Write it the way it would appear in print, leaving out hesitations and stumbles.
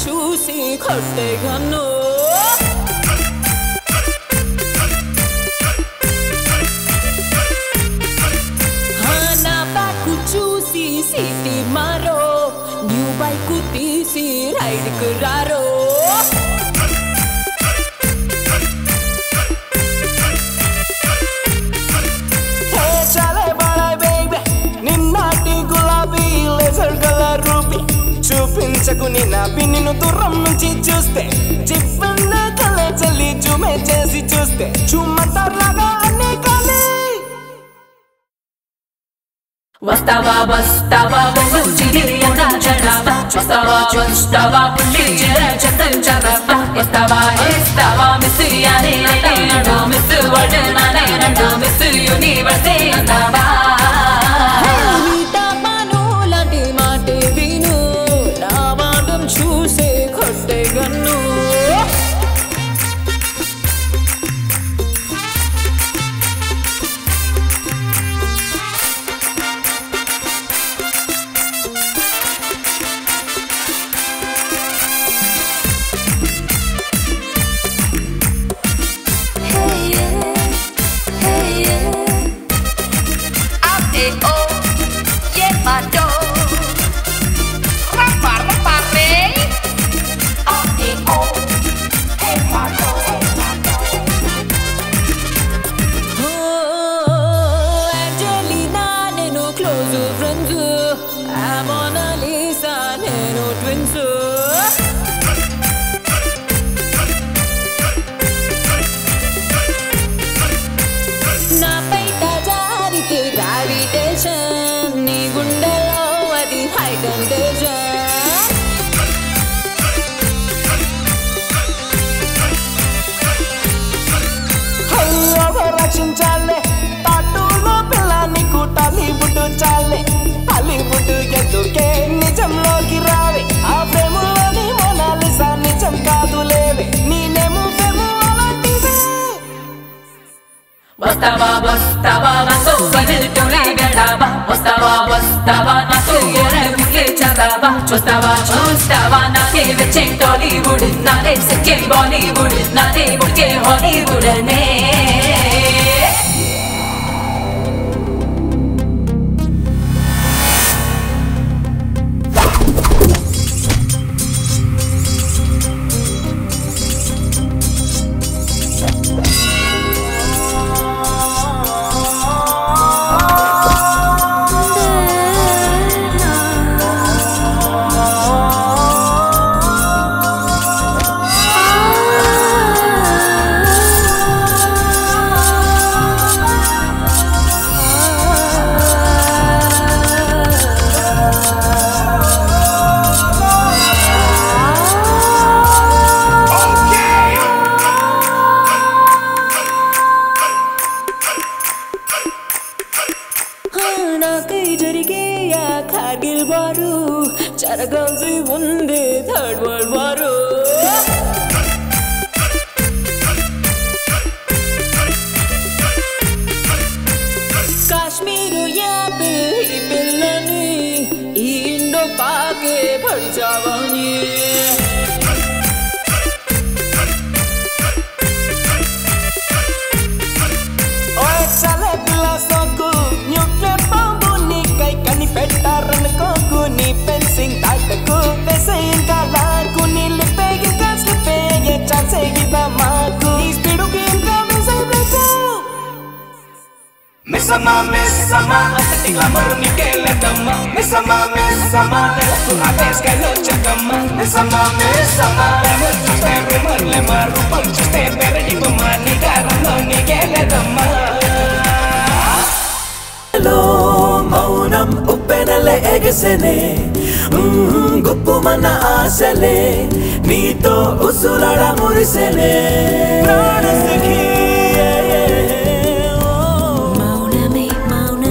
చూసి కొట్టేగను నా బ్యాకు చూసి సీటీ మారో న్యూ బైకు తీసి రైడ్కు రారో చూపించకు నిన్న పిన్నిను దూరం నుంచి చూస్తే జివ్వన్న కళ్ళ చల్లి జుమే చేసి చూస్తే చుమ్మతారులాగా అన్నీ కాలే వస్తావా వస్తావా వస్తావా వస్తావా నాతో వదిలితోనే గడవా వస్తావా వస్తావా నాతో ఎరవిలే చదవా చూస్తావా చూస్తావా నాకే వచ్చే టాలీవుడ్ నాదే సిక్కే బాలీవుడ్ నాదే ఉడికే హాలీవుడ్ నే గుప్పుమన్న ఆశలే నీతో ఉసురడ మురిసెలే